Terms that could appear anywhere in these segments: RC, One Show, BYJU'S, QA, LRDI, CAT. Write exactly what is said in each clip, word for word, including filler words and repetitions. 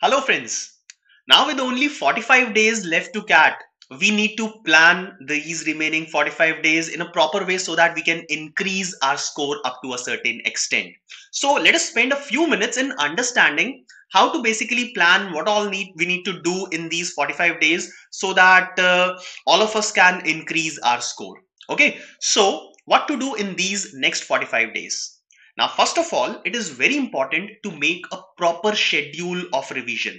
Hello friends, now with only forty-five days left to C A T, we need to plan these remaining forty-five days in a proper way so that we can increase our score up to a certain extent. So let us spend a few minutes in understanding how to basically plan what all need we need to do in these forty-five days so that uh, all of us can increase our score. Okay, so what to do in these next forty-five days? Now, first of all, it is very important to make a proper schedule of revision.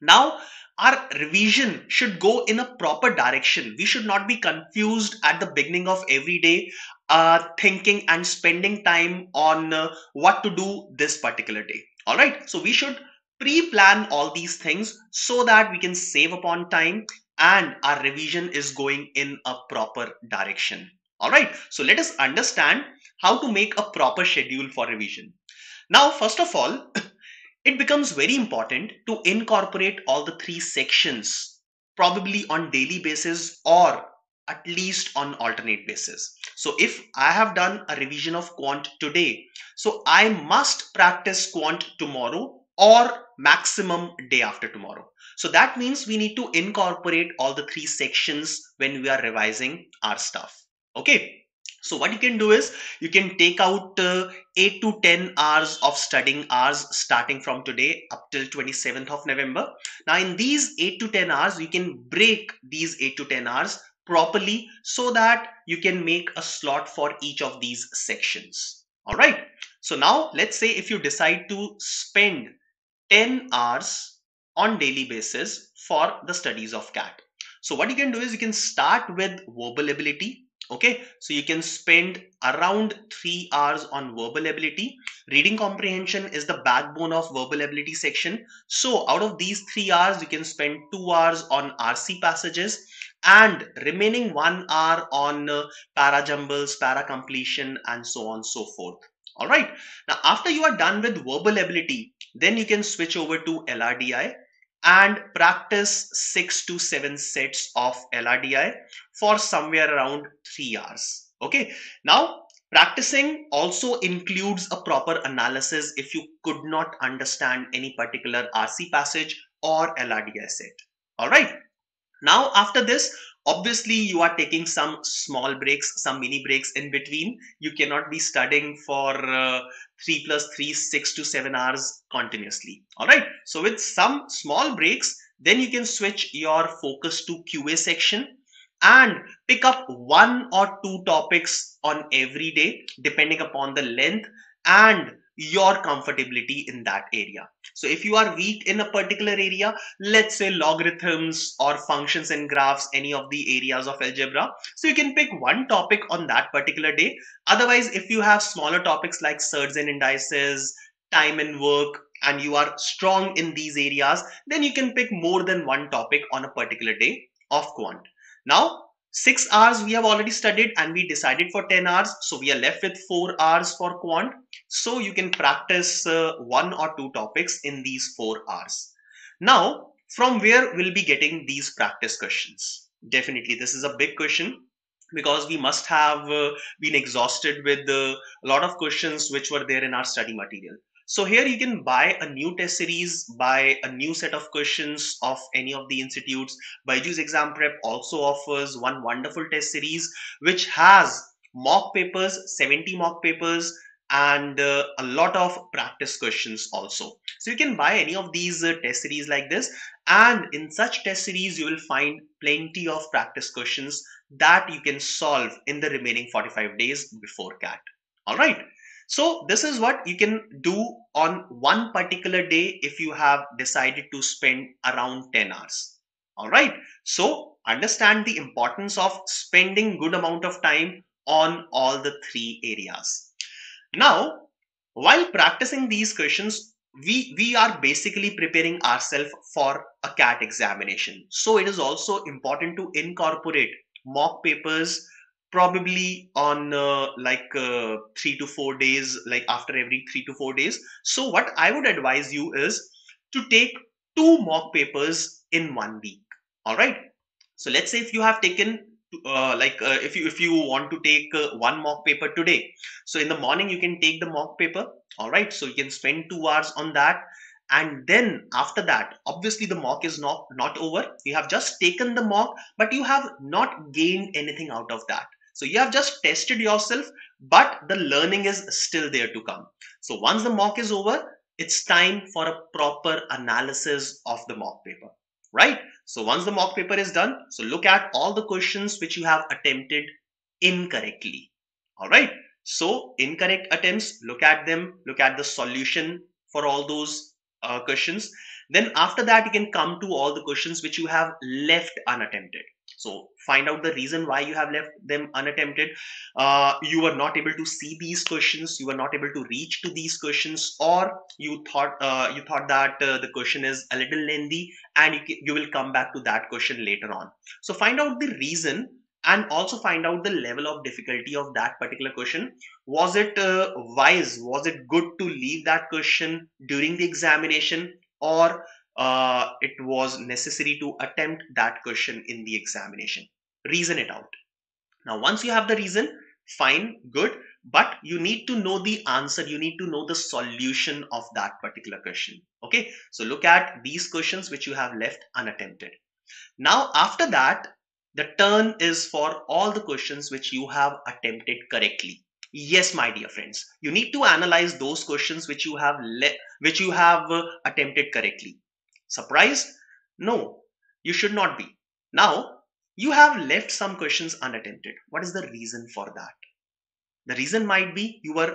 Now, our revision should go in a proper direction. We should not be confused at the beginning of every day, uh, thinking and spending time on uh, what to do this particular day. All right. So we should pre-plan all these things so that we can save upon time and our revision is going in a proper direction. All right. So let us understand how to make a proper schedule for revision. Now, first of all, it becomes very important to incorporate all the three sections, probably on daily basis or at least on alternate basis. So if I have done a revision of quant today, so I must practice quant tomorrow or maximum day after tomorrow. So that means we need to incorporate all the three sections when we are revising our stuff. Okay. So what you can do is you can take out uh, eight to ten hours of studying hours starting from today up till twenty-seventh of November. Now in these eight to ten hours, you can break these eight to ten hours properly so that you can make a slot for each of these sections. All right. So now let's say if you decide to spend ten hours on daily basis for the studies of C A T. So what you can do is you can start with verbal ability. Okay, so you can spend around three hours on verbal ability. Reading comprehension is the backbone of verbal ability section. So out of these three hours, you can spend two hours on R C passages and remaining one hour on uh, para jumbles, para completion, and so on and so forth. All right. Now, after you are done with verbal ability, then you can switch over to L R D I and practice six to seven sets of L R D I for somewhere around three hours. Okay. Now, practicing also includes a proper analysis if you could not understand any particular R C passage or L R D I set. All right. Now, after this, obviously, you are taking some small breaks, some mini breaks in between. You cannot be studying for uh, three plus three, six to seven hours continuously. All right. So with some small breaks, then you can switch your focus to Q A section and pick up one or two topics on every day, depending upon the length and your comfortability in that area. So if you are weak in a particular area, let's say logarithms or functions and graphs, any of the areas of algebra, so you can pick one topic on that particular day. Otherwise, if you have smaller topics like surds and indices, time and work, and you are strong in these areas, then you can pick more than one topic on a particular day of quant. Now, six hours we have already studied and we decided for ten hours. So we are left with four hours for quant. So you can practice uh, one or two topics in these four hours. Now, from where we'll be getting these practice questions? Definitely, this is a big question because we must have uh, been exhausted with uh, a lot of questions which were there in our study material. So here you can buy a new test series, buy a new set of questions of any of the institutes. BYJU'S Exam Prep also offers one wonderful test series which has mock papers, seventy mock papers, and uh, a lot of practice questions also. So you can buy any of these uh, test series like this, and in such test series you will find plenty of practice questions that you can solve in the remaining forty-five days before C A T. All right. So this is what you can do on one particular day if you have decided to spend around ten hours. All right. So understand the importance of spending good amount of time on all the three areas. Now, while practicing these questions, we, we are basically preparing ourselves for a C A T examination. So it is also important to incorporate mock papers, probably on uh, like uh, three to four days, like after every three to four days. So what I would advise you is to take two mock papers in one week. All right. So let's say if you have taken uh, like uh, if you if you want to take uh, one mock paper today. So in the morning, you can take the mock paper. All right. So you can spend two hours on that. And then after that, obviously the mock is not, not over. You have just taken the mock, but you have not gained anything out of that. So you have just tested yourself, but the learning is still there to come. So once the mock is over, it's time for a proper analysis of the mock paper, right? So once the mock paper is done, so look at all the questions which you have attempted incorrectly. All right. So incorrect attempts, look at them, look at the solution for all those uh, questions. Then after that, you can come to all the questions which you have left unattempted. So find out the reason why you have left them unattempted. Uh, you were not able to see these questions. You were not able to reach to these questions, or you thought uh, you thought that uh, the question is a little lengthy, and you, you will come back to that question later on. So find out the reason, and also find out the level of difficulty of that particular question. Was it uh, wise? Was it good to leave that question during the examination, or Uh, it was necessary to attempt that question in the examination? Reason it out. Now, once you have the reason, fine, good, but you need to know the answer. You need to know the solution of that particular question. Okay. So look at these questions which you have left unattempted. Now, after that, the turn is for all the questions which you have attempted correctly. Yes, my dear friends, you need to analyze those questions which you have le- which you have uh, attempted correctly. Surprised? No, you should not be. Now, you have left some questions unattempted. What is the reason for that? The reason might be you were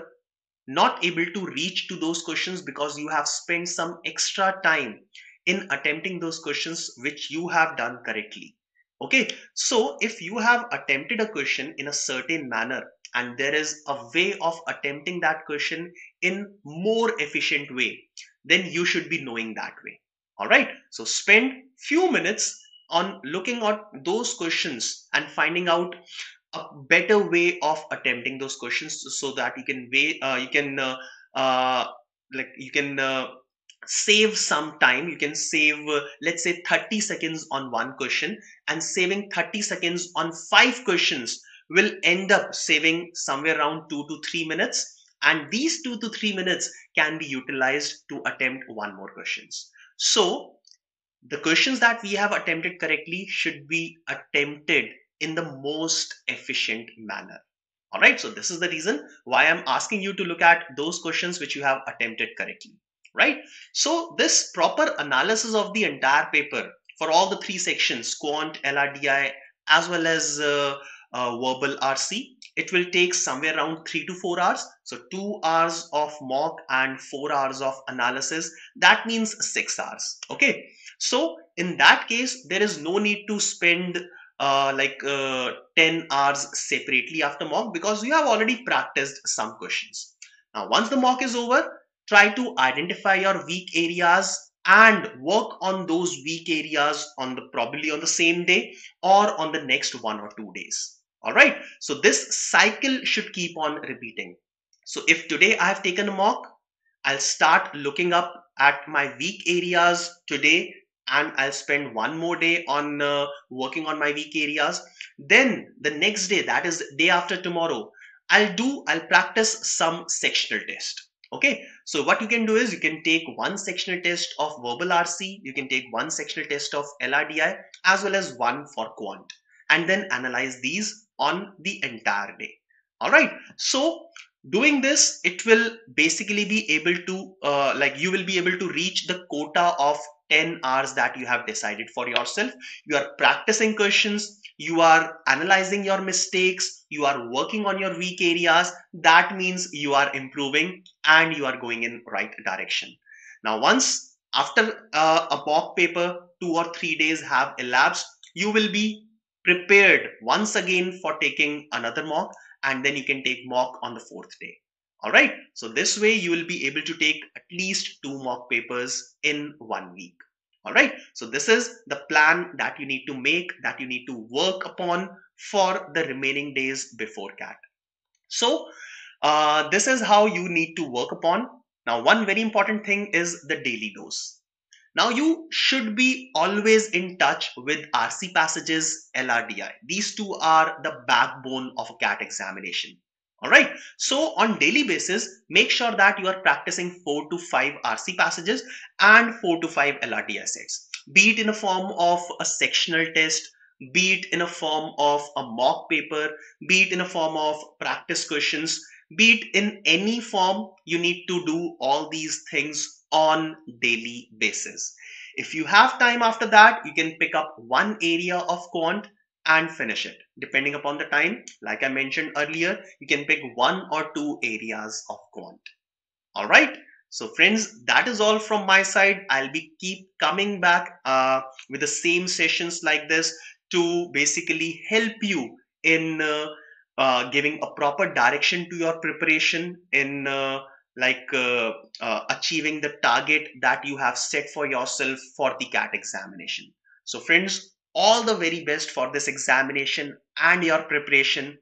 not able to reach to those questions because you have spent some extra time in attempting those questions which you have done correctly. Okay, so if you have attempted a question in a certain manner and there is a way of attempting that question in more efficient way, then you should be knowing that way. All right, so spend few minutes on looking at those questions and finding out a better way of attempting those questions, so that you can weigh, uh, you can uh, uh, like you can uh, save some time. You can save uh, let's say thirty seconds on one question, and saving thirty seconds on five questions will end up saving somewhere around two to three minutes. And these two to three minutes can be utilized to attempt one more questions. So the questions that we have attempted correctly should be attempted in the most efficient manner. All right. So this is the reason why I'm asking you to look at those questions which you have attempted correctly, right? So this proper analysis of the entire paper for all the three sections, quant, L R D I, as well as uh, uh, verbal R C, it will take somewhere around three to four hours. So two hours of mock and four hours of analysis. That means six hours. Okay. So in that case, there is no need to spend uh, like uh, ten hours separately after mock, because you have already practiced some questions. Now, once the mock is over, try to identify your weak areas and work on those weak areas on the probably on the same day or on the next one or two days. All right. So this cycle should keep on repeating. So if today I have taken a mock, I'll start looking up at my weak areas today, and I'll spend one more day on uh, working on my weak areas. Then the next day, that is day after tomorrow, I'll do, I'll practice some sectional test. Okay. So what you can do is you can take one sectional test of verbal R C. You can take one sectional test of L R D I, as well as one for quant, and then analyze these on the entire day. All right. So doing this, it will basically be able to uh, like you will be able to reach the quota of ten hours that you have decided for yourself. You are practicing questions. You are analyzing your mistakes. You are working on your weak areas. That means you are improving and you are going in right direction. Now, once after uh, a mock paper, two or three days have elapsed, you will be prepared once again for taking another mock, and then you can take mock on the fourth day. All right. So this way you will be able to take at least two mock papers in one week. All right. So this is the plan that you need to make, that you need to work upon for the remaining days before C A T. So uh, this is how you need to work upon. Now, one very important thing is the daily dose. Now, you should be always in touch with R C passages, L R D I. These two are the backbone of a C A T examination. All right. So on daily basis, make sure that you are practicing four to five R C passages and four to five L R T essays, be it in a form of a sectional test, be it in a form of a mock paper, be it in a form of practice questions, be it in any form. You need to do all these things on daily basis. If you have time after that, you can pick up one area of quant and finish it. Depending upon the time, like I mentioned earlier, you can pick one or two areas of quant. All right. So friends, that is all from my side. I'll be keep coming back uh, with the same sessions like this to basically help you in uh, uh, giving a proper direction to your preparation, in uh, like uh, uh, achieving the target that you have set for yourself for the CAT examination. So friends, all the very best for this examination and your preparation.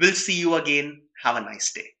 We'll see you again. Have a nice day.